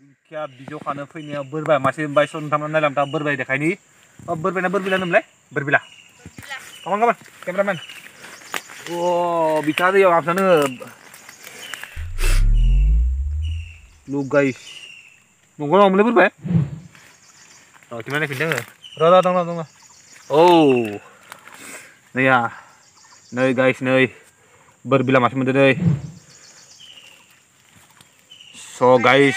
क्या बीजो खाने फैनाया बोरबा मासे बाय सन थांनानै नायलाम दा बोरबाय देखायनि अ बोरबायना बोरबिला नोमलाय बोरबिला थांगोन गाबोन केमेरामेन ओ बिथा दैयाव हाबसानो लुक गाइस नंगौ हमले बोरबाय अ तिमाने फिनदों र दं ओ नैया नै गाइस नै बोरबिला मासे मोनदों So guys,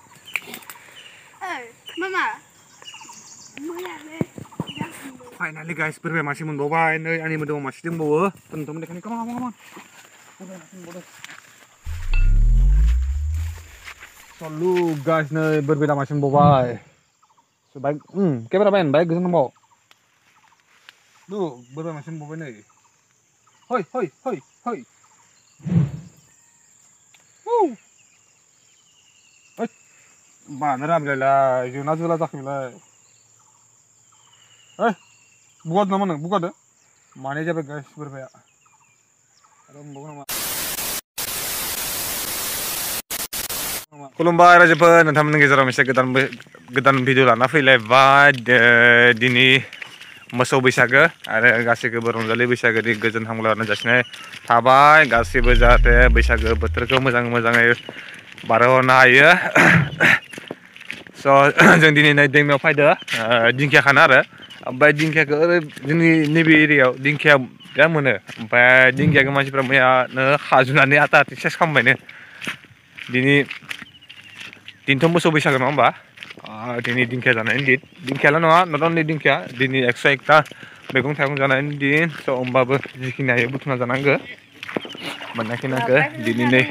Finally guys, berbe masih mendobai, nih ani mendobai masih mendobai. Tentu mereka ni, come on. Selalu guys, nih berbe masih mendobai. Sebaik, kameramen baik kesan nombor. Duh, berbe masih mendobai nih. Hoi. Woo. Mana ramai lah, Jonas jelas tak mila. बुआ तो नमन बुआ तो माने जब gas पर भैया अरे बुआ नमन कुलम्बाय राजपन नथामन के जरा मिस्टर गदान गदान वीडियो लाना फ्री लाइव बाद दिनी मसौ बैसागो आरो गासैखौबो रंजालि बैसागोनि गोजोन हामलायनाय जासिनाय थाबाय गासैबो जाहाथे बैसागो बोथोरखौ मोजां मोजाङै बारहोनो हायो सो जों दिनै नै दैमायाव फायदो दिंखिया खाना आरो Abang dingkya ke, jenis ni beriau dingkya dia mana? Abang dingkya ke macam ramai, na hajunan ni atas tisas kampai ni. Dini, tin thombo sobisa ke nama bah? Dini dingkya jana ini, dingkya lana, naron ni dingkya, dini ekstra ekta, begong thagung jana ini, so omba ber jikin aye buat na jana ke, mana kena ke, dini ni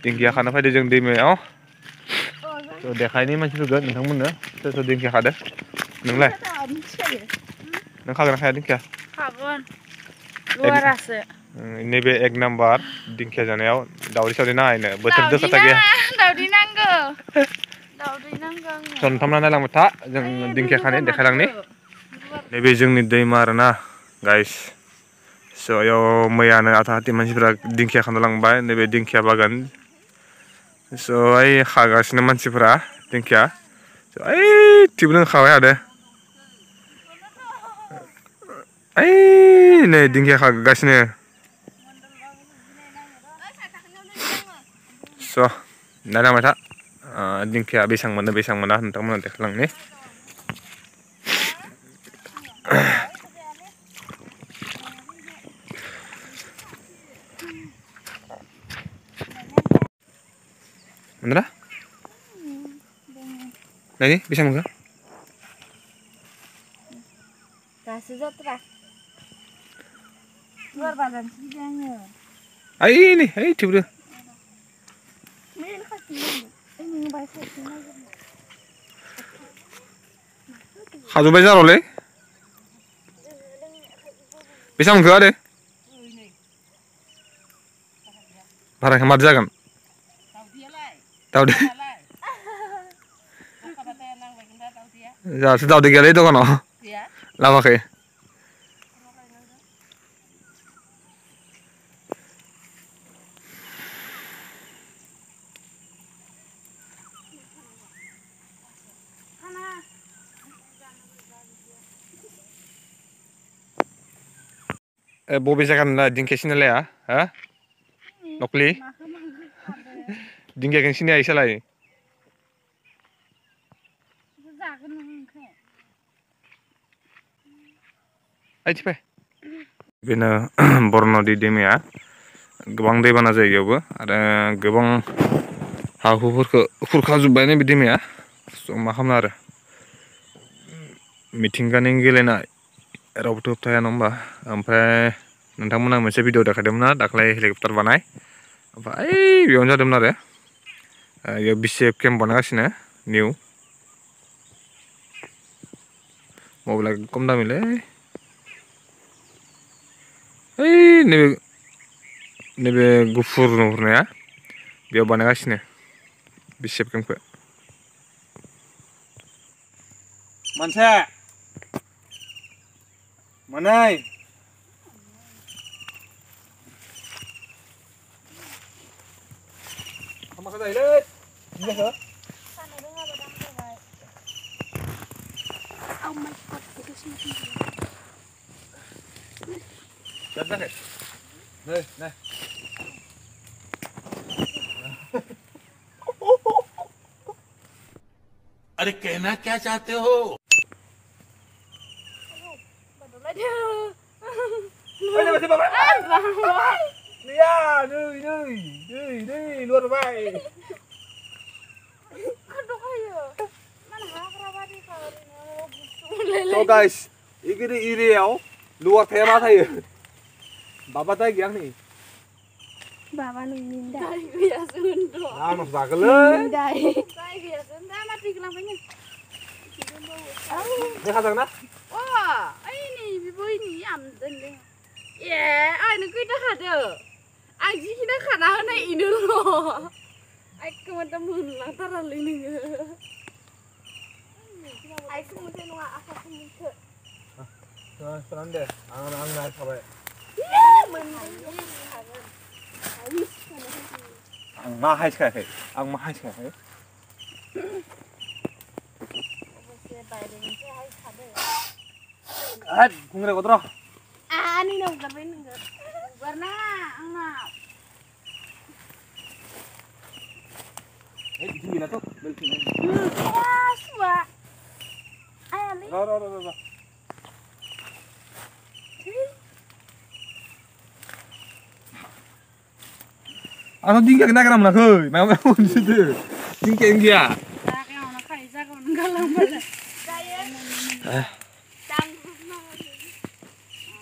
dingkya karena pada jeng di melayu. So dekai ni macam tu gan, nampun mana? So dingkya ada. Neng leh. Neng kagak kaya dingkya. Kagak. Luar rasa. Ini be ek number dingkya jana yau. Daudi saudi na ini. Betul tu kata dia. Daudi nanggo. Contoh mana dalam mata jeng dingkya kane dekai lang ni. Ini be jeng ni day mar na guys. So yau mayan atau hati masih berak dingkya kane lang bay. Ini be dingkya bagan. So ay kagak sini masih berak dingkya. So ay tiba-tiba kaya ada. Ay, ni dingkya kagas ni. So, nada mata dingkya besang mana, entah mana terkelang ni. Mana? Nani, besang muka? Kasih jatuh. Luar badan siangnya. Aini, tipu dia. Ini nak siang. Ini baca siang. Hadu baca roleh. Bisa muka ada? Barang hemat jangan. Tahu dia. Ya, sudah tahu dia lagi tu kan? Ya. Lama ke? Bobi sekarang nak dingkir sini leh, ha? Nukli? Dingkir sini aja lah. Aje pe? Bina borno di demi ya, gebang deh mana saja juga, ada gebang hakuhur kurkazu banyak di demi ya, so maham nara. Meeting kan yang gelena. Robot itu ya nombah, ampera nanti mana macam video dah kadang mana dah kelai helikopter banai, apa biasa demna deh, ya bisep camp banaga sini new, मबाइला कम दामिलै ओइ नैबे नैबे गुफुर नुहुरनाया बेयाव बानायगासिनो बे सेब गेमखौ मोनसे मोनै हामाखौ जायोलै बिखौ Get back it. No. अरे कहना क्या चाहते हो? So guys, this area lower thermal. Baba tayo yang ni. Baba nungin dah. Biasa sundul. Nah, nak sakal le. Dah. Saya biasa dah mati kelam punya. Ni kata nak? Wah, ini bibi ni am dende. Yeah, ini kui dah ada. Aji kita kena naik ini loh. Aku macam mula terlalu ni. Aku mungkin nak apa pun mungkin. Nah, sekarang deh. Angan naik sampai. I'm not high sky. I'm high sky. I'm going to go. I need a woman. But now I'm not. Yes, what? I Ano dingkek na karam na koy, may mga unsitu, dingkek niya. Dagao na kay, dagao ng galang pala. Dayan. Tanggap na koy.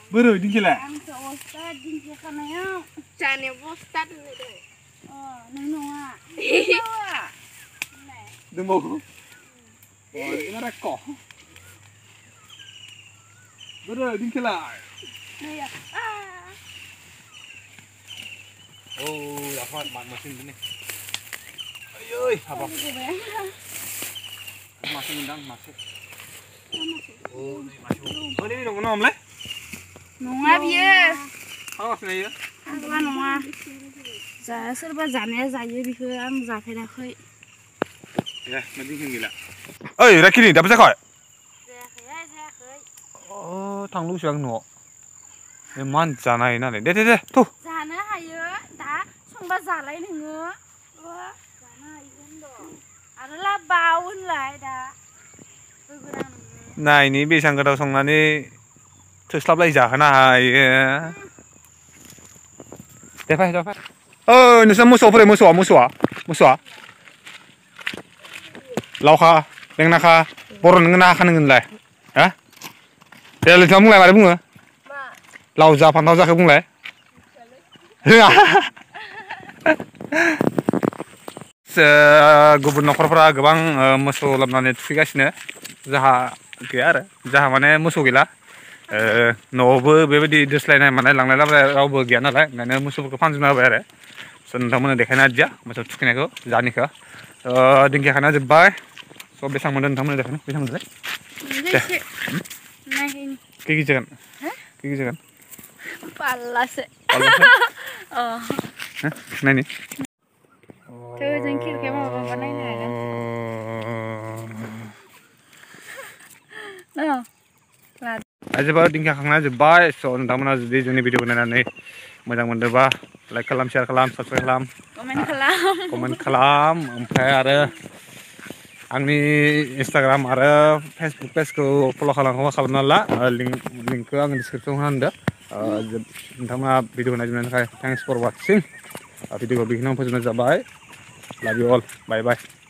Buro dingkek la. Ang saostad dingkek ka na yun. Chani postad nito. Oh, nunua. Nunua. Dumoko. Oh, ina rako. Buro dingkek la. Naya. Oh, apa masin ini? Ayuh, apa? Masin dang masin. Oh, masin. Oh, ni dong kena amle? Nunga biar. Apa masin aja? Apa nunga? Saya serba jana saja, biar am jana dah koi. Ya, mending kengila. Eh, dah kini, dah bisa koi? Dah koi. Oh, tang lu siang nu. Eman jana ini, deh, tu. Jana aja. Ba zalai nungo, zana ikan do. Adalah bauun lah dah. Nah ini biasa kita songlan ini terslap lagi jah, nah. Dapat. Oh, nusam musuh. Lauka, lenganaka, boron lenganaka nungun lah, ya? Dia lihat kamu lah, ada bunga. Lauza, pantau zak kamu lah. Hah. गुबुन नखरफोरा गोबां मोसौ लाबोनानै थुखैगासिनो जोंहा गैया आरो जोंहा माने मोसौ गैला न'आवबो बेबायदि दोस्लायनाय मानाय लांलाय लाबोलाय रावबो गैया नालाय ओंखायनो मोसौफोरखौ फानजोबना होबाय आरो स' नोंथांमोननो देखायना दिया मोसौ थुखैनायखौ जानिखौ दिंखिया खाना जोब्बाय स' बेसेबां मोनदों नोंथांमोननो देखायनो बेसेबां मोनदोंलाय खै केजि जागोन पाल्लासे नहीं तो जंकी के मामा बनाई ना है ना आज बार दिन क्या खाना जब बाय सो न तमना जब दिन वीडियो बनाना नहीं मज़ा मंडे बा लाइक कलाम शेयर कलाम सब्सक्राइब कमेंट कलाम हम क्या आरे अंगनी इंस्टाग्राम आरे फेसबुक पेज को फॉलो कलाम हमारा खबर ना ला लिंक को अंगनी डिस्क्रिप्शन में दे जब न तमना वीडियो बनाने में ना thanks for watching Video ko bigyan ng pagsunod sa bahay. Love you all. Bye-bye.